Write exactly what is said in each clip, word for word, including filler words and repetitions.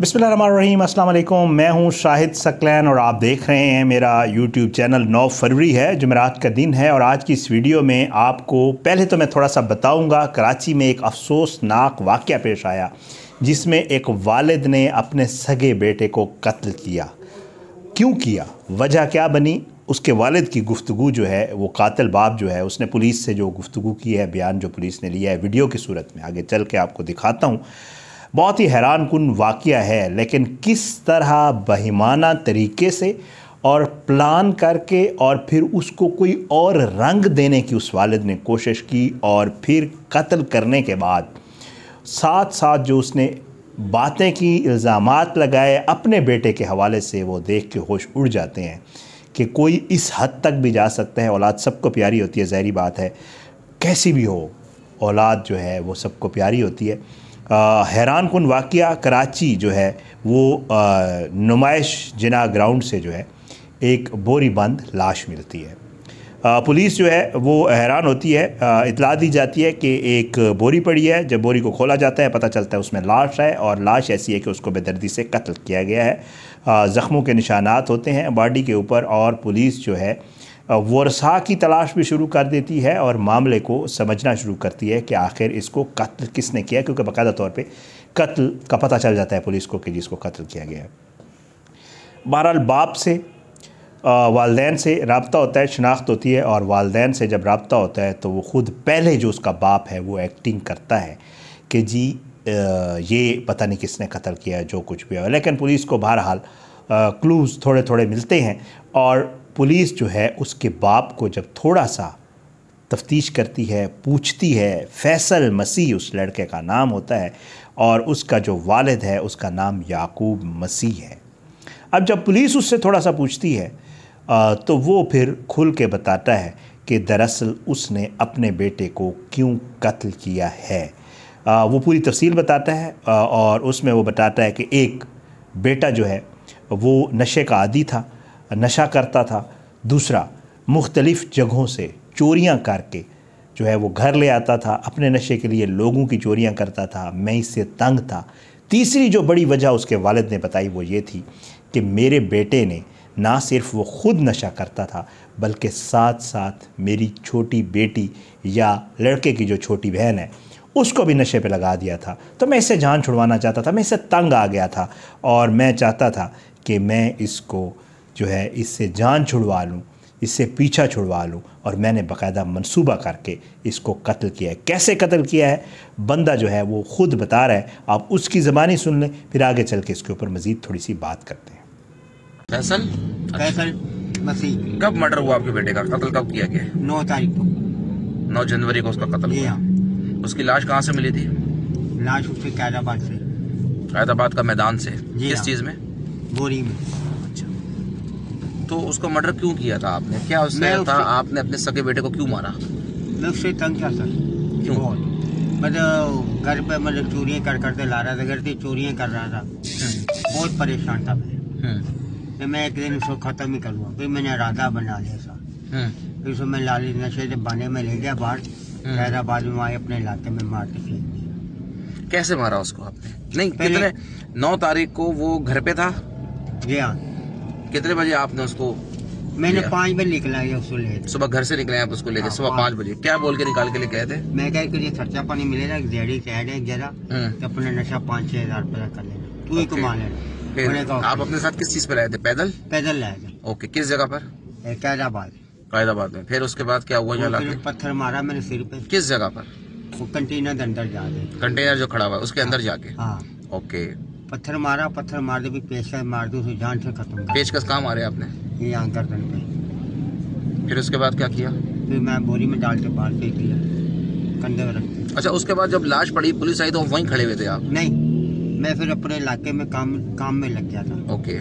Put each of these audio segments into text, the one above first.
बिस्मिल्लाहिर्रहमानिर्रहीम, अस्सलाम वालेकुम। मैं हूं शाहिद सकलैन और आप देख रहे हैं मेरा यूट्यूब चैनल। नौ फरवरी है, जुमेरात का दिन है और आज की इस वीडियो में आपको पहले तो मैं थोड़ा सा बताऊंगा। कराची में एक अफसोसनाक वाक़या पेश आया जिसमें एक वालिद ने अपने सगे बेटे को कत्ल किया। क्यों किया, वजह क्या बनी, उसके वालिद की गुफ्तगू जो है वो कातिल बाप जो है उसने पुलिस से जो गुफ्तगू की है, बयान जो पुलिस ने लिया है वीडियो की सूरत में आगे चल के आपको दिखाता हूँ। बहुत ही हैरान कुन वाक़या है, लेकिन किस तरह बहिमाना तरीके से और प्लान करके और फिर उसको कोई और रंग देने की उस वालिद ने कोशिश की और फिर कत्ल करने के बाद साथ साथ जो उसने बातें की, इल्ज़ामात लगाए अपने बेटे के हवाले से, वो देख के होश उड़ जाते हैं कि कोई इस हद तक भी जा सकता है। औलाद सबको प्यारी होती है, ज़ाहिरी बात है, कैसी भी हो औलाद जो है वो सबको प्यारी होती है। हैरान कुन वाक़िया। कराची जो है वो नुमाइश जिना ग्राउंड से जो है एक बोरी बंद लाश मिलती है। आ, पुलिस जो है वो हैरान होती है। आ, इतला दी जाती है कि एक बोरी पड़ी है। जब बोरी को खोला जाता है पता चलता है उसमें लाश है और लाश ऐसी है कि उसको बेदर्दी से कत्ल किया गया है। ज़ख्मों के निशानात होते हैं बॉडी के ऊपर और पुलिस जो है वर्सा की तलाश भी शुरू कर देती है और मामले को समझना शुरू करती है कि आखिर इसको कत्ल किसने किया, क्योंकि बाकायदा तौर पे कत्ल का पता चल जाता है पुलिस को कि जिसको कत्ल किया गया है। बहरहाल बाप से वालदैन से रब्ता होता है, शनाख्त होती है और वालदैन से जब रब्ता होता है तो वो ख़ुद पहले जो उसका बाप है वो एक्टिंग करता है कि जी ये पता नहीं किसने कत्ल किया, जो कुछ भी हो। लेकिन पुलिस को बहरहाल क्लूज़ थोड़े थोड़े मिलते हैं और पुलिस जो है उसके बाप को जब थोड़ा सा तफ्तीश करती है, पूछती है, फैसल मसीह उस लड़के का नाम होता है और उसका जो वालिद है उसका नाम याकूब मसीह है। अब जब पुलिस उससे थोड़ा सा पूछती है तो वो फिर खुल के बताता है कि दरअसल उसने अपने बेटे को क्यों कत्ल किया है। वो पूरी तफसील बताता है और उसमें वो बताता है कि एक बेटा जो है वो नशे का आदी था, नशा करता था। दूसरा, मुख्तलिफ़ जगहों से चोरियां करके जो है वो घर ले आता था, अपने नशे के लिए लोगों की चोरियां करता था, मैं इससे तंग था। तीसरी जो बड़ी वजह उसके वालिद ने बताई वो ये थी कि मेरे बेटे ने ना सिर्फ वो ख़ुद नशा करता था बल्कि साथ साथ मेरी छोटी बेटी या लड़के की जो छोटी बहन है उसको भी नशे पे लगा दिया था, तो मैं इससे जान छुड़वाना चाहता था, मैं इससे तंग आ गया था और मैं चाहता था कि मैं इसको जो है इससे जान छुड़वा लूँ, इससे पीछा छुड़वा लूँ और मैंने बाकायदा मंसूबा करके इसको कत्ल किया है। कैसे कत्ल किया है बंदा जो है वो ख़ुद बता रहा है, आप उसकी ज़बानी सुन लें, फिर आगे चल के इसके ऊपर मज़ीद थोड़ी सी बात करते हैं। फैसल फैसल मसीह, कब मर्डर हुआ आपके बेटे का, कत्ल कब किया गया? नौ तारीख को, नौ जनवरी को उसका कत्ल हुआ। उसकी लाश कहाँ से मिली थी? लाश उसके कैदाबाद से, कैदाबाद का मैदान से। किस चीज़ में? बोरी में। तो उसको मर्डर क्यों किया था आपने, क्या उसने था आपने अपने सगे बेटे को क्यों मारा? मैं उससे तंग था सर। क्यों? मतलब घर पे मतलब चोरियाँ कर करते ला रहा था, घर से चोरियाँ कर रहा था, बहुत परेशान था मैं। फिर मैं एक दिन उसको ख़त्म ही करूँगा, फिर मैंने इरादा बना लिया सर। फिर उसमें लाली नशे से बने में ले गया बाहर, हैदराबाद में आए अपने इलाके में मारते फेंक। कैसे मारा उसको आपने? नहीं कितने, नौ तारीख को वो घर पे था? जी हाँ। कितने बजे आपने उसको? मैंने पाँच बजे निकला है उसको लेकर, सुबह घर से निकले आप उसको लेकर सुबह पाँच बजे। क्या बोल के निकाल के लेके आए थे? मैं कह के खर्चा पानी मिलेगा, अपना नशा पाँच छह हजार रुपया कर लेना, तू ही कमा लेना। आप अपने साथ किस चीज पे लाए थे? पैदल। पैदल लाए थे। ओके, किस जगह पर? कैदाबाद। कैदाबाद में फिर उसके बाद क्या हुआ? पत्थर मारा मैंने सिर पे। किस जगह पर? वो कंटेनर अंदर जाके, कंटेनर जो खड़ा हुआ उसके अंदर जाके। ओके, पत्थर मारा, पत्थर मार दे भी पेशकश मार दो, उसे जान से खत्म। पेशकश कहाँ मारे आपने? ये गर्दन पे। फिर उसके बाद क्या किया? फिर मैं बोरी में डाल के बाहर फेंक दिया, कंधे में रख दिया। अच्छा, उसके बाद जब लाश पड़ी पुलिस आई तो वहीं खड़े हुए थे आप? नहीं, मैं फिर अपने इलाके में काम काम में लग गया था। ओके,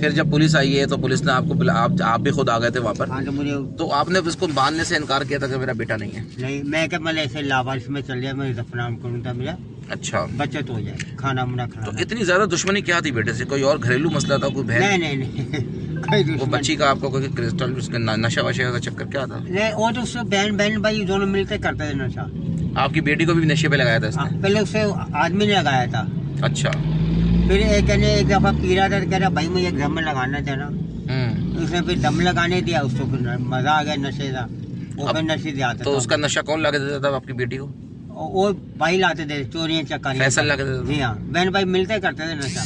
फिर जब पुलिस आई है तो पुलिस ने आपको आप, आप भी खुद आ गए थे वहाँ पर? हाँ, तो मुझे तो आपने उसको बांधने से इनकार किया था कि मेरा बेटा नहीं है? नहीं, मैं क्या मतलब ऐसे लावारिश में चल गया, मैं जफनाम करूँ था मेरा। अच्छा, बचत हो जाए, खाना मुना खाना। तो इतनी ज्यादा दुश्मनी क्या थी बेटे से, कोई और घरेलू मसला था? कोई बहन? नहीं नहीं नहीं, वो बच्ची का आपको कोई क्रिस्टल उसके नशा वशा का चक्कर क्या था? नहीं, वो तो उससे बहन बहन भाई दोनों मिलकर करते थे नशा। आपकी बेटी को भी नशे पे लगाया था? पहले उसे आदमी ने लगाया था। अच्छा, फिर एक ने एक दफा पीरा था, कह रहा भाई मुझे दम लगाना था ना, उसने फिर दम लगाने दिया उसको, मजा आ गया नशे का। वो फिर नशे से आता था। तो उसका नशा कौन ला के देता था आपकी बेटी को? और भाई लाते थे, चोरियाँ चकारी फैसल ला के देता था। जी हाँ, बहन भाई मिलते करते थे नशा।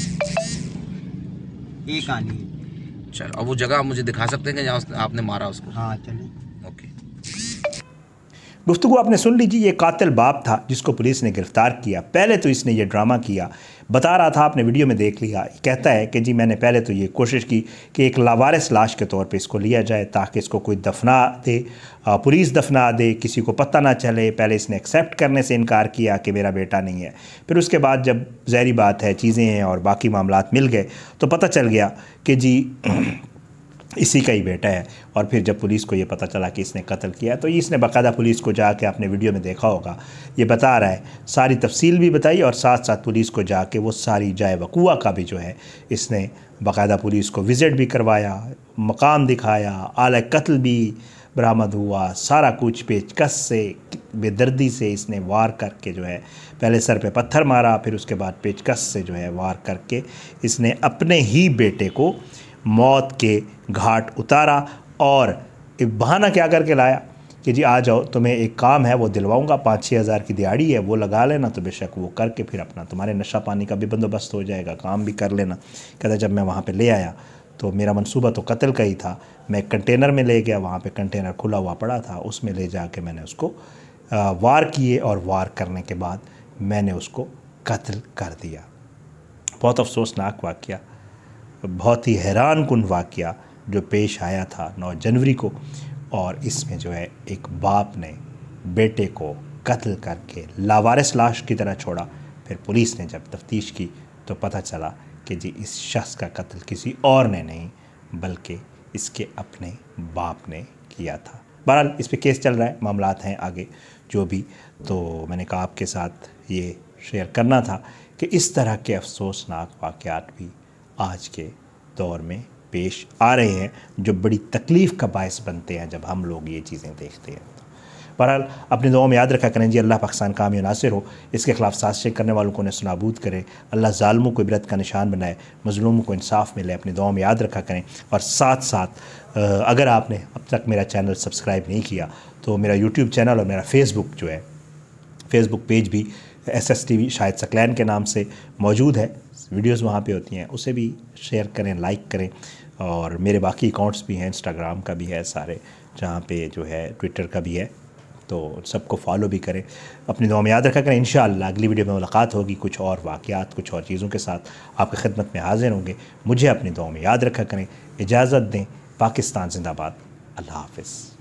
ये कहानी है। चलो, अब वो जगह मुझे दिखा सकते हैं कि जहाँ आपने मारा उसको? हाँ चलो, ओके। गुफ्तगू आपने सुन लीजिए। ये कातिल बाप था जिसको पुलिस ने गिरफ्तार किया। पहले तो इसने ये ड्रामा किया, बता रहा था, आपने वीडियो में देख लिया। कहता है कि जी मैंने पहले तो ये कोशिश की कि एक लावारिस लाश के तौर पे इसको लिया जाए ताकि इसको कोई दफना दे, पुलिस दफना दे, किसी को पता ना चले। पहले इसने एक्सेप्ट करने से इनकार किया कि मेरा बेटा नहीं है। फिर उसके बाद जब ज़ाहिर बात है चीज़ें हैं और बाकी मामलात मिल गए तो पता चल गया कि जी इसी का ही बेटा है। और फिर जब पुलिस को ये पता चला कि इसने कत्ल किया तो इसने बाकायदा पुलिस को जाके, आपने वीडियो में देखा होगा, ये बता रहा है, सारी तफसील भी बताई और साथ साथ पुलिस को जाके वो सारी जाए वकूआ का भी जो है इसने बाकायदा पुलिस को विज़िट भी करवाया, मकाम दिखाया, आला कत्ल भी बरामद हुआ, सारा कुछ पेचकस से बेदर्दी से इसने वार करके जो है पहले सर पे पत्थर मारा, फिर उसके बाद पेचकस से जो है वार करके इसने अपने ही बेटे को मौत के घाट उतारा। और बहाना क्या करके लाया कि जी आ जाओ, तुम्हें एक काम है वो दिलवाऊंगा, पाँच छः हज़ार की दिहाड़ी है वो लगा लेना, तो बेशक वो करके फिर अपना तुम्हारे नशा पानी का भी बंदोबस्त हो जाएगा, काम भी कर लेना। कहता जब मैं वहाँ पे ले आया तो मेरा मंसूबा तो कत्ल का ही था। मैं कंटेनर में ले गया, वहाँ पर कंटेनर खुला हुआ पड़ा था, उसमें ले जा के मैंने उसको वार किए और वार करने के बाद मैंने उसको कत्ल कर दिया। बहुत अफसोसनाक वाक़या, बहुत ही हैरान कुन वाक़या जो पेश आया था नौ जनवरी को। और इसमें जो है एक बाप ने बेटे को कत्ल करके लावारिस लाश की तरह छोड़ा। फिर पुलिस ने जब तफ्तीश की तो पता चला कि जी इस शख्स का कत्ल किसी और ने नहीं बल्कि इसके अपने बाप ने किया था। बहरहाल इस पे केस चल रहा है, मामलात हैं आगे जो भी। तो मैंने कहा आपके साथ ये शेयर करना था कि इस तरह के अफसोसनाक वाक़यात भी आज के दौर में पेश आ रहे हैं जो बड़ी तकलीफ़ का बायस बनते हैं जब हम लोग ये चीज़ें देखते हैं। बहरहाल अपनी दुआओं में याद रखा करें जी। अल्लाह पाकिस्तान कामी और नासिर हो, इसके खिलाफ साजिशें करने वालों को नाबूद करे, अल्लाह ज़ालिमों को इबरत का निशान बनाए, मज़लूमों को इंसाफ़ मिले। अपनी दुआओं में याद रखा करें। और साथ साथ अगर आपने अब तक मेरा चैनल सब्सक्राइब नहीं किया तो मेरा यूट्यूब चैनल और मेरा फेसबुक जो है फेसबुक पेज भी S S T V Shahid Saqlain के नाम से मौजूद है, वीडियोस वहाँ पे होती हैं, उसे भी शेयर करें, लाइक करें। और मेरे बाकी अकाउंट्स भी हैं, इंस्टाग्राम का भी है, सारे जहाँ पे जो है ट्विटर का भी है, तो सबको फॉलो भी करें। अपनी दुआ में याद रखा करें। इंशाअल्लाह अगली वीडियो में मुलाकात होगी कुछ और वाक़यात, कुछ और चीज़ों के साथ आपकी खिदमत में हाजिर होंगे। मुझे अपनी दुआ में याद रखा करें। इजाज़त दें। पाकिस्तान जिंदाबाद। अल्लाह हाफ़िज़।